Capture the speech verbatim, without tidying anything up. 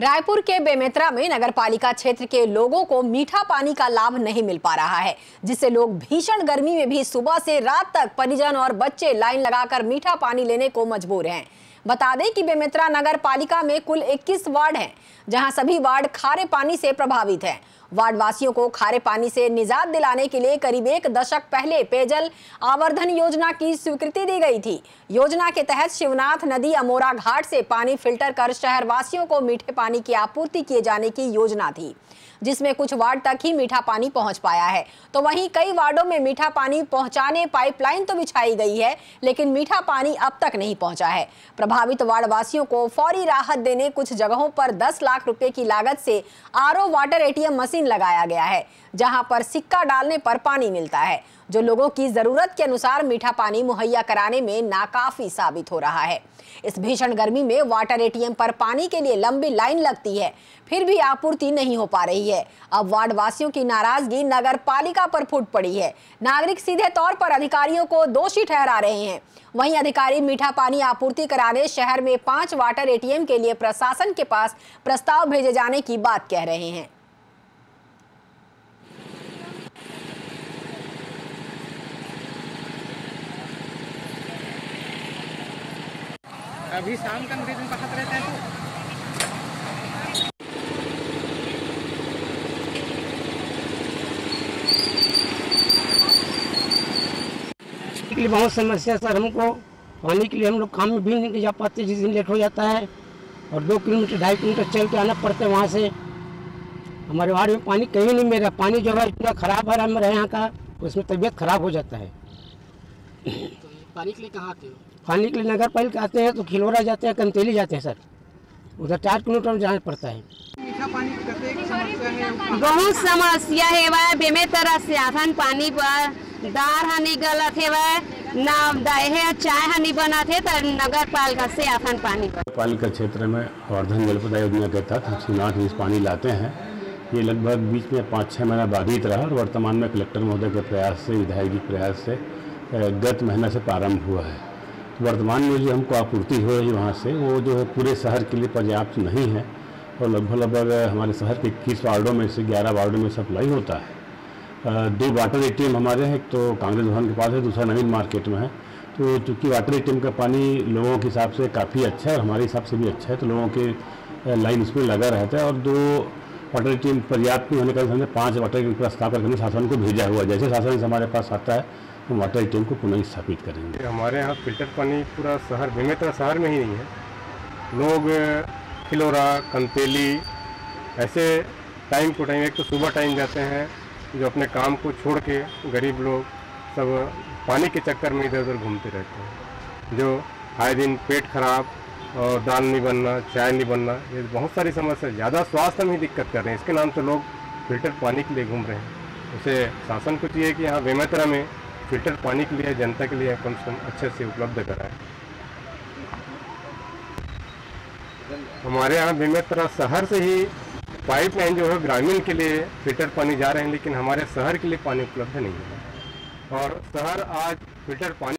रायपुर के बेमेतरा में नगरपालिका क्षेत्र के लोगों को मीठा पानी का लाभ नहीं मिल पा रहा है, जिससे लोग भीषण गर्मी में भी सुबह से रात तक परिजन और बच्चे लाइन लगाकर मीठा पानी लेने को मजबूर हैं। बता दें कि बेमेतरा नगर पालिका में कुल इक्कीस वार्ड हैं, जहां सभी वार्ड खारे पानी से प्रभावित हैं। वार्ड वासियों को खारे पानी से निजात दिलाने के लिए करीब एक दशक पहले पेयजल आवर्धन योजना की स्वीकृति दी गई थी। योजना के तहत शिवनाथ नदी अमोरा घाट से पानी फिल्टर कर शहर वासियों को मीठे पानी की आपूर्ति किए जाने की योजना थी, जिसमें कुछ वार्ड तक ही मीठा पानी पहुंच पाया है, तो वहीं कई वार्डों में मीठा पानी पहुंचाने पाइपलाइन तो बिछाई गई है, लेकिन मीठा पानी अब तक नहीं पहुंचा है। प्रभावित वार्ड वासियों को फौरी राहत देने कुछ जगहों पर दस लाख रुपए की लागत से आरओ वाटर एटीएम मशीन लगाया गया है, जहां पर सिक्का डालने पर पानी मिलता है, जो लोगों की जरूरत के अनुसार मीठा पानी मुहैया कराने में नाकाफी साबित हो रहा है। इस भीषण गर्मी में वाटर एटीएम पर पानी के लिए लंबी लाइन लगती है, फिर भी आपूर्ति नहीं हो पा रही है। अब वार्ड वासियों की नाराजगी नगर पालिका पर फूट पड़ी है। नागरिक सीधे तौर पर अधिकारियों को दोषी ठहरा रहे हैं। वहीं अधिकारी मीठा पानी आपूर्ति कराने शहर में पांच वाटर एटीएम के लिए प्रशासन के पास प्रस्ताव भेजे जाने की बात कह रहे हैं। अभी शाम का मरीजन का खतरा रहता है। बहुत समस्या सर, हमको पानी के लिए हम लोग काम में भी नहीं जा पाते, जिस दिन लेट हो जाता है और दो किलोमीटर ढाई किलोमीटर चल के आना पड़ता है वहाँ से। हमारे वार्ड में पानी कहीं नहीं मिल रहा। पानी जो है इतना खराब है हमारे यहाँ का, उसमें तबीयत खराब हो जाता है। तो पानी के लिए कहाँ आते हो? पानी के लिए नगर पालिका आते हैं तो खिलौरा जाते हैं, कंतेली जाते हैं सर, उधर चार किलोमीटर जाना पड़ता है। बहुत समस्या है भाई, बेमेतरा से आथन पानी पर दार हानि गलत है भाई, ना दहे चाय हानि बनाते तो नगर पालिका से आथन पानी पर। पालिका क्षेत्र में आवर्धन जलप्रदाय योजना के तहत हम शिवनाथ नदी से पानी लाते हैं। ये लगभग बीच में पाँच छः महीना बाधित रहा और वर्तमान में कलेक्टर महोदय के प्रयास से, विधायक जी प्रयास से गत महीना से प्रारंभ हुआ है। वर्तमान में जो हमको आपूर्ति हो रही है वहाँ से, वो जो है पूरे शहर के लिए पर्याप्त नहीं है और लगभग लगभग हमारे शहर के इक्कीस वार्डों में से ग्यारह वार्डों में सप्लाई होता है। दो वाटर एटीएम हमारे हैं, एक तो कांग्रेस भवन के पास है, दूसरा नवीन मार्केट में है। तो चूँकि वाटर एटीएम का पानी लोगों के हिसाब से काफ़ी अच्छा है और हमारे हिसाब से भी अच्छा है, तो लोगों के लाइन उसमें लगा रहता है और दो वाटर एटीएम पर्याप्त नहीं होने के कारण हमने पाँच वाटर एटीएम का स्थापना करके शासन को भेजा हुआ है। जैसे शासन हमारे पास आता है हम वाटर एटीएम को पुनः स्थापित करेंगे। हमारे यहाँ फिल्टर पानी पूरा शहर बेमेतरा शहर में ही नहीं है। लोग खिलौरा कंतेली ऐसे टाइम टू टाइम, एक तो सुबह टाइम जाते हैं जो अपने काम को छोड़ के, गरीब लोग सब पानी के चक्कर में इधर उधर घूमते रहते हैं, जो आए दिन पेट खराब और दाल नहीं बनना, चाय नहीं बनना, ये बहुत सारी समस्या, ज़्यादा स्वास्थ्य में ही दिक्कत कर रहे हैं। इसके नाम तो लोग फिल्टर पानी के लिए घूम रहे हैं। उसे शासन को चाहिए कि यहाँ बेमेतरा में फिल्टर पानी के लिए जनता के लिए कम से कम अच्छे से उपलब्ध कराएं। हमारे यहाँ बेमेतरा शहर से ही पाइपलाइन जो है ग्रामीण के लिए फिल्टर पानी जा रहे हैं, लेकिन हमारे शहर के लिए पानी उपलब्ध नहीं है और शहर आज फिल्टर पानी